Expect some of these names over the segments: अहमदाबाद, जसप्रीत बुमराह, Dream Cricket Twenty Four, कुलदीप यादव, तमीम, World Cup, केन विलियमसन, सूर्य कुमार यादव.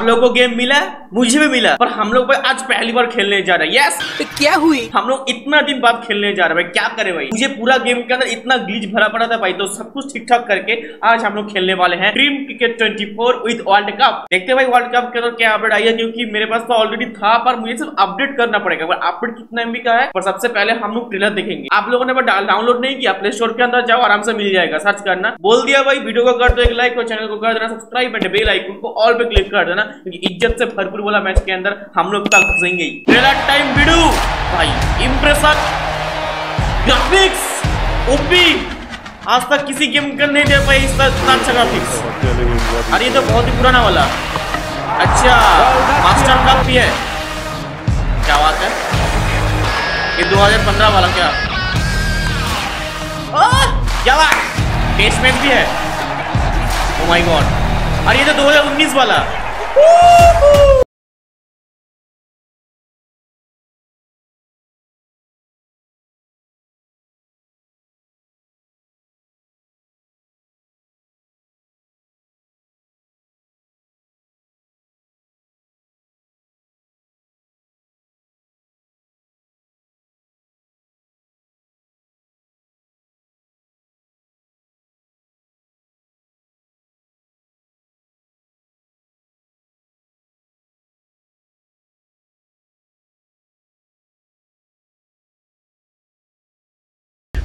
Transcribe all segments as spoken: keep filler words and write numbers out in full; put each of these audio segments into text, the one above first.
आप लोगों को गेम मिला, मुझे भी मिला, पर हम लोग भाई आज पहली बार खेलने जा रहे हैं। यस, तो क्या हुई, हम लोग इतना दिन बाद खेलने जा रहे हैं भाई, क्या करें भाई। मुझे पूरा गेम के अंदर इतना ग्लिच भरा पड़ा था भाई, तो सब कुछ ठीक ठाक करके आज हम लोग खेलने वाले हैं dream Cricket twenty four with world cup. देखते भाई वर्ल्ड कप के अंदर क्या अपडेट आई है, क्योंकि मेरे पास तो ऑलरेडी था, पर मुझे सिर्फ अपडेट करना पड़ेगा। पर अपडेट कितना एमबी का है, पर सबसे पहले हम लोग ट्रेलर देखेंगे। आप लोगों ने डाउनलोड नहीं किया, प्ले स्टोर के अंदर जाओ, आराम से मिल जाएगा, सर्च करना। बोल दिया भाई, वीडियो को कर दो एक लाइक और चैनल को कर देना सब्सक्राइब, बेल आइकन को ऑल पे क्लिक कर देना, क्योंकि इज्जत से भरपूर वाला मैच के अंदर हम लोग तक जाएंगे। ट्रेलर टाइम वीडियो भाई, इंप्रेशन, ग्राफिक्स ओपी, आज तक किसी गेम का नहीं दे पाई इतना अच्छा ग्राफिक्स। अरे ये तो बहुत ही पुराना वाला, अच्छा मास्टर कप भी है, क्या बात है, ये दो हज़ार पंद्रह वाला, क्या ओ क्या बात, टेस्ट मैच भी है, ओ माय गॉड। और ये तो दो हज़ार उन्नीस वाला,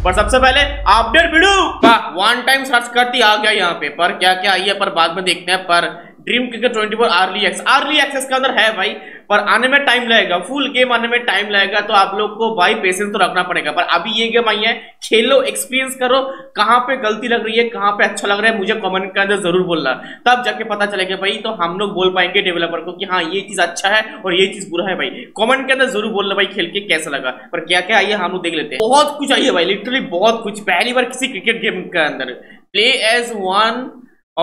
पर सबसे पहले अपडेट वीडियो का वन टाइम सर्च करती आ गया यहाँ पे, पर क्या क्या आई है पर बाद में देखते हैं। पर Dream Cricket twenty four early access, early access के अंदर है भाई, पर आने में टाइम लगेगा, फुल गेम आने में टाइम लगेगा, तो आप लोग को भाई पेशेंस तो रखना पड़ेगा। पर अभी ये गेम आई है, खेलो, एक्सपीरियंस करो, कहाँ पे गलती लग रही है, कहाँ पे अच्छा लग रहा है, मुझे कमेंट के अंदर जरूर बोलना, तब जाके पता चलेगा भाई, तो हम लोग बोल पाएंगे डेवलपर को कि हाँ ये चीज अच्छा है और ये चीज बुरा है भाई। कमेंट के अंदर जरूर बोलना भाई, खेल के कैसा लगा। पर क्या क्या आई है हम लोग देख लेते हैं, बहुत कुछ आई है भाई, लिटरली बहुत कुछ, पहली बार किसी क्रिकेट गेम के अंदर। Play as one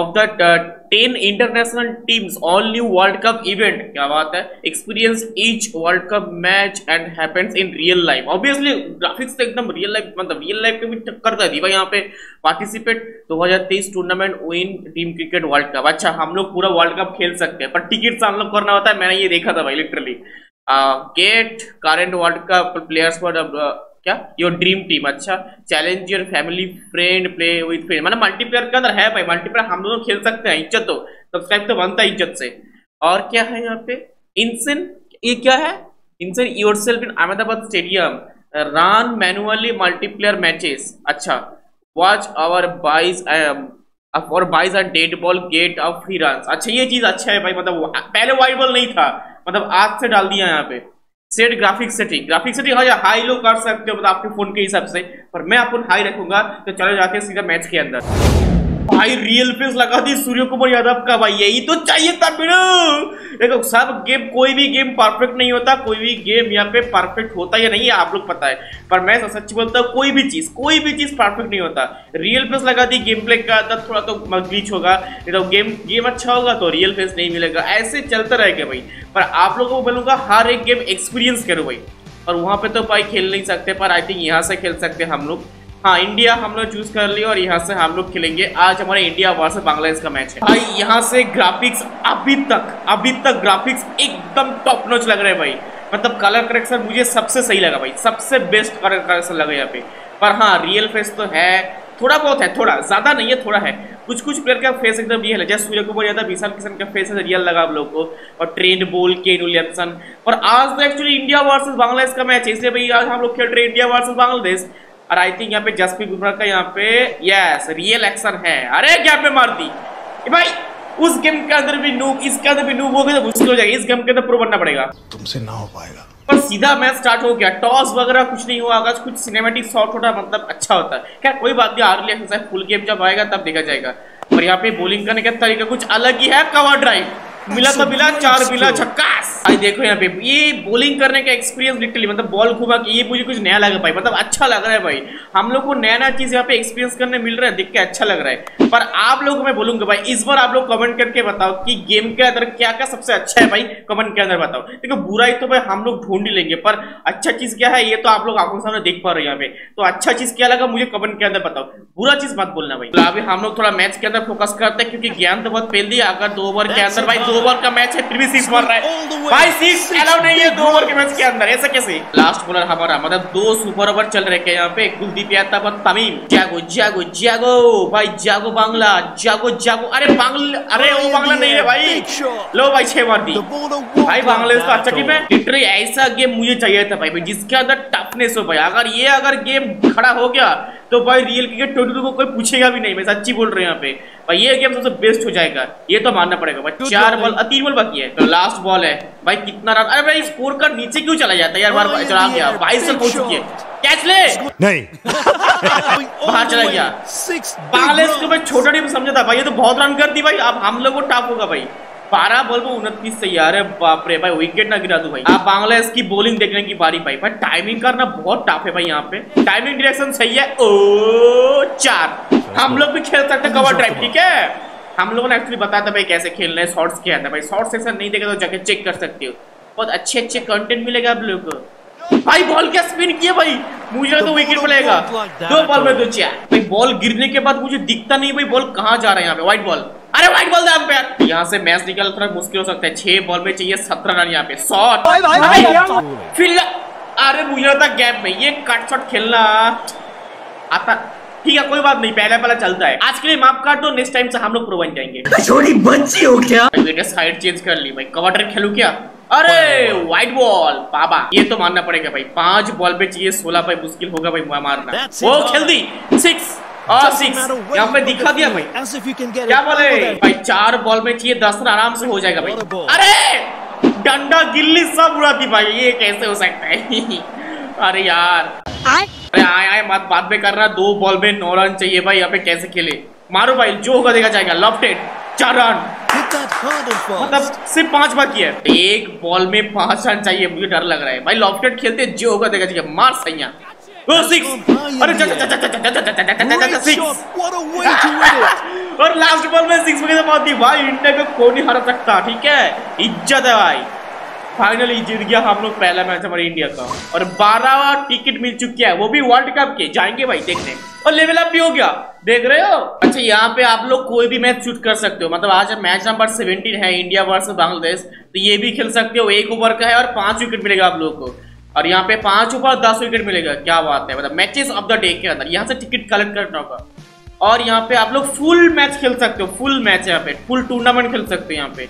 Of the uh, ten international teams, all new World Cup event. क्या बात है? Experience each World Cup match and happens in real life. Obviously graphics तो एकदम real life, मतलब real life के भी टक्कर कर दी भाई यहाँ पे। Participate दो हज़ार तेईस tournament win Team Cricket World Cup. अच्छा हम लोग पूरा World Cup खेल सकते हैं, पर टिकट हम लोग करना होता है, मैंने ये देखा था भाई literally. Get current World Cup players for the uh, क्या योर ड्रीम टीम, अच्छा challenge your family friend, play with friend, मतलब मल्टीप्लेयर के अंदर है भाई, मल्टीप्लेयर हम लोग खेल सकते हैं। इज्जत तो सब्सक्राइब तो बनता है इज्जत से। और क्या है यहाँ पे, इंसेन, ये क्या है, insane yourself in अहमदाबाद stadium, run manually multiplayer matches, अच्छा वॉच आवर बाइज और byes are dead ball get off free run, अच्छा ये चीज अच्छा है भाई, मतलब पहले वाइड बॉल नहीं था, मतलब आज से डाल दिया यहाँ पे। Set graphics setting, graphics setting हाँ हाई लो कर सकते हो, मतलब आपके फोन के हिसाब से, पर मैं आपको हाई रखूंगा। तो चलो जाते हैं सीधा मैच के अंदर भाई, रियल फेस लगा दी सूर्य कुमार यादव का भाई, यही तो चाहिए था। देखो सब गेम, कोई भी गेम परफेक्ट नहीं होता, कोई भी गेम यहाँ पे परफेक्ट होता या नहीं है आप लोग पता है, पर मैं सच्ची बोलता हूँ कोई भी चीज कोई भी चीज परफेक्ट नहीं होता। रियल फेस लगा दी, गेम प्ले का अंदर थोड़ा तो ग्लिच होगा, तो गेम गेम अच्छा होगा तो रियल फेस नहीं मिलेगा, ऐसे चलता रहेगा भाई। पर आप लोगों को बोलूँगा हर एक गेम एक्सपीरियंस करो भाई, और वहाँ पे तो भाई खेल नहीं सकते, पर आई थिंक यहाँ से खेल सकते हैं हम लोग। हाँ इंडिया हम लोग चूज कर लिया और यहाँ से हम लोग खेलेंगे। आज हमारे इंडिया वर्सेस बांग्लादेश का मैच है भाई, यहाँ से ग्राफिक्स अभी तक अभी तक ग्राफिक्स एकदम टॉप नॉच लग रहे हैं भाई, मतलब कलर करेक्शन मुझे सबसे सही लगा भाई, सबसे बेस्ट कलर करेक्शन लगा यहाँ पे। पर हाँ रियल फेस तो है, थोड़ा बहुत है, थोड़ा ज़्यादा नहीं है, थोड़ा है, कुछ कुछ प्लेयर का फेस एकदम रियल है, जैसे सूर्य कुमार यादव, विशाल किशन का फेस रियल लगा आप लोग को, और ट्रेंड बोल, केन विलियमसन। और आज तो एक्चुअली इंडिया वर्सेस बांग्लादेश का मैच है, इसलिए भाई आज हम लोग खेल रहे हैं इंडिया वर्सेस बांग्लादेश। और आई थिंक यहाँ पे जसप्रीत बुमराह का यहाँ पे यस रियल एक्शन है, अरे क्या पे मार दी भाई, उस गेम के अंदर भी नूब, इसके अंदर भी नूब हो गए तो मुश्किल हो जाएगा, इस गेम के अंदर प्रो बनना पड़ेगा, तुमसे ना हो पाएगा। पर सीधा मैच स्टार्ट हो गया, टॉस वगैरह कुछ नहीं हुआ, अगर कुछ सिनेमेटिक शॉट होता मतलब अच्छा होता है, खैर कोई बात नहीं, अर्ली एक्शन है, फुल गेम जब आएगा तब देखा जाएगा। और यहाँ पे बॉलिंग करने का तरीका कुछ अलग ही है, कवर ड्राइव मिला तो मिला, चार मिला, झक्कास आज देखो यहाँ पे ये बॉलिंग करने का एक्सपीरियंस लिटरली मतलब बॉल घुमा के ये मुझे कुछ नया लगा भाई, मतलब अच्छा लग रहा है भाई। हम लोग को नया नया चीज यहाँ पे एक्सपीरियंस करने मिल रहा है, देख के अच्छा लग रहा है। पर आप लोग को मैं बोलूंगा भाई इस बार आप लोग कमेंट करके बताओ कि गेम के अंदर क्या क्या सबसे अच्छा है भाई, कमेंट के अंदर बताओ। देखो बुराई तो भाई हम लोग ढूंढ ही लेंगे, पर अच्छा चीज क्या है ये तो आप लोग आंखों के सामने देख पा रहे हो यहाँ पे। तो अच्छा चीज क्या लगा मुझे कमेंट के अंदर बताओ, बुरा चीज मत बोलना भाई। तो अभी हम लोग थोड़ा मैच के अंदर फोकस करते हैं क्योंकि ज्ञान तो बहुत फैल दिया। अगर दो ओवर के अंदर भाई दो ओवर का मैच है फिर भी सिक्स मार रहा है भाई, सिक्स अलाउ नहीं है दो ओवर के मैच के अंदर, ऐसा कैसे। लास्ट बॉलर हमारा मतलब दो सुपर ओवर चल रहे हैं यहाँ पे, कुलदीप यादव और तमीम। जागो जागो जागो भाई, जागो बांग्ला, जागो जागो। अरे बांग्ला, अरे वो बांग्ला नहीं है भाई। लो भाई छह मार दी भाई बांग्लादेश का। अच्छा टीम है लिटरली, ऐसा गेम मुझे चाहिए था भाई जिसके अंदर टफनेस हो भाई। अगर ये अगर गेम खड़ा हो गया तो भाई रियल क्रिकेट ट्वेंटी टू को कोई पूछेगा भी नहीं। मैं सच्ची बोल रहे हैं यहाँ पे भाई, ये गेम सबसे बेस्ट हो जाएगा, ये तो मानना पड़ेगा भाई। चार बॉल तीन बॉल बाकी है, तो लास्ट बॉल है भाई। कितना रन, अरे भाई स्कोर कार्ड नीचे क्यों चला जाता है यार, बार बार चला गया। बाईस रन हो चुकी है, कैच ले नहीं बाहर चला गया। बांग्लादेश को मैं छोटा टीम समझा था भाई, ये तो बहुत रन कर दी भाई, अब हम लोग को टफ होगा भाई। बारह बॉल में उनतीस से यार, बाप रे भाई विकेट ना गिरा दूं भाई। आप बांग्लादेश की बॉलिंग देखने की बारी भाई, भाई टाइमिंग करना बहुत टफ है भाई। यहाँ पे टाइमिंग डायरेक्शन सही है। ओ चार, हम लोग भी खेल सकते हैं कवर ड्राइव, ठीक है। हम लोगों ने एक्चुअली बताया था भाई कैसे खेलना है, शॉर्ट्स किया था भाई। शॉर्ट सेक्शन नहीं देखा तो जाके चेक कर सकते हो, बहुत अच्छे अच्छे कंटेंट मिलेगा आप लोगों को भाई। बॉल क्या स्पिन किया भाई, मुझे तो विकेट मिलेगा। दो बॉल में दो चार भाई, बॉल गिरने के बाद मुझे दिखता नहीं भाई बॉल कहाँ जा रहा है। यहाँ पे व्हाइट बॉल, अरे व्हाइट बॉल था अंपायर। यहाँ से मैच निकाल थोड़ा मुश्किल हो सकता है। छह बॉल में चाहिए सत्रह रन यहाँ पे। शॉट फिर, अरे मुझे था गैप में ये कट शॉट खेलना आता, ठीक है कोई बात नहीं, पहला पहला चलता है। आज के लिए माफ कर दो, नेक्स्ट टाइम से हम लोग प्रो बन जाएंगे। छोटी बच्ची हो क्या, मैंने साइड चेंज कर ली भाई, कवर ड्राइव खेलूं क्या। अरे व्हाइट बॉल बाबा, ये तो मानना पड़ेगा भाई। पांच बॉल पे चाहिए सोलह, भाई मुश्किल होगा भाई मारना। वो खेल दी सिक्स और सिक्स, यहाँ पे दिखा दिया भाई। क्या बोले भाई, चार बॉल में चाहिए दस रन, आराम से हो जाएगा भाई। अरे डंडा गिल्ली सब उड़ा दी भाई, ये कैसे हो सकता है। अरे यार अरे आए आए मत बात में कर रहा, दो बॉल में नौ रन चाहिए भाई। यहाँ पे कैसे खेले, मारो भाई जो होगा देखा जाएगा। लफ्टेड चार रन, मतलब सिर्फ पांच बाकी है। एक बॉल में पांच रन चाहिए, मुझे डर लग रहा है भाई। लफ्टेड खेलते जो होगा देखा जाएगा, मार सही। अरे और लास्ट बॉल में सिक्स विकेट मार दी भाई। इंडिया को कोई नहीं हरा सकता, ठीक है, इज्जत है भाई। फाइनली जीत गया हम लोग पहला मैच हमारे इंडिया का, और बारहवां टिकट मिल चुकी है, वो भी वर्ल्ड कप के। जाएंगे भाई देखने, और लेवल अप भी हो गया, देख रहे हो। अच्छा यहाँ पे आप लोग कोई भी मैच शूट कर सकते हो, मतलब आज मैच नंबर सत्रह है इंडिया वर्सेस बांग्लादेश, तो ये भी खेल सकते हो। एक ओवर का है और पांच विकेट मिलेगा आप लोगों को, और यहाँ पे पांच ओवर दस विकेट मिलेगा। क्या बात है, मतलब मैचेस ऑफ द डे के अंदर यहाँ से टिकट कलेक्ट करना होगा। और यहाँ पे आप लोग फुल मैच खेल सकते हो, फुल मैच यहाँ पे फुल टूर्नामेंट खेल सकते हो यहाँ पे।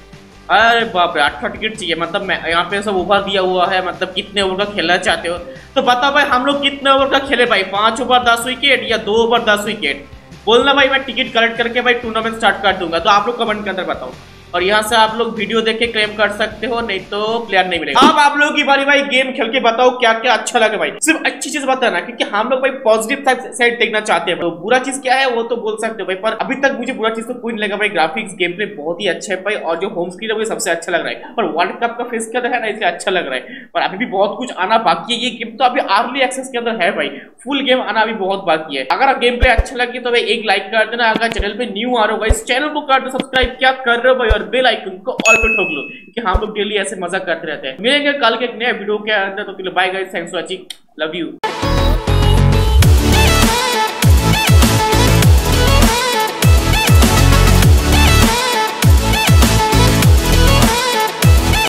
अरे बाप रे, अट्ठा टिकट चाहिए, मतलब मैं यहाँ पे सब ओवर दिया हुआ है, मतलब कितने ओवर का खेलना चाहते हो तो बताओ भाई। हम लोग कितने ओवर का खेले भाई, पांच ओवर दस विकेट या दो ओवर दस विकेट, बोलना भाई। मैं टिकट कलेक्ट करके भाई टूर्नामेंट स्टार्ट कर दूंगा, तो आप लोग कमेंट के अंदर बताओ। और यहाँ से आप लोग वीडियो देख के क्लेम कर सकते हो, नहीं तो प्लेयर नहीं मिलेगा। अब आप लोगों की बारी भाई, गेम खेल के बताओ क्या क्या अच्छा लगा भाई। सिर्फ अच्छी चीज बताना, क्योंकि हम लोग भाई पॉजिटिव साइड देखना चाहते हैं। तो बुरा चीज क्या है वो तो बोल सकते हो भाई, पर अभी तक मुझे बुरा चीज तो कोई नहीं लगा भाई। ग्राफिक्स गेम प्ले बहुत ही अच्छा है भाई, और जो होम स्क्रीन है वो सबसे अच्छा लग रहा है। पर वर्ल्ड कप का फेस क्या है ना, इसलिए अच्छा लग रहा है, पर अभी भी बहुत कुछ आना बाकी है। ये गेम तो अभी अर्ली एक्सेस के अंदर है भाई, फुल गेम आना अभी बहुत बाकी है। अगर आप गेम प्ले अच्छा लगे तो भाई एक लाइक कर देना। अगर चैनल पे न्यू आ रहे हो भाई, इस चैनल को कर दो सब्सक्राइब, क्या कर रहे हो भाई, बेल आइकन को ऑल पे ठोक लो, कि हम लोग डेली ऐसे मजा करते रहते हैं। मिलेंगे कल के एक नए वीडियो के अंदर, तो bye guys, thanks for watching, love you.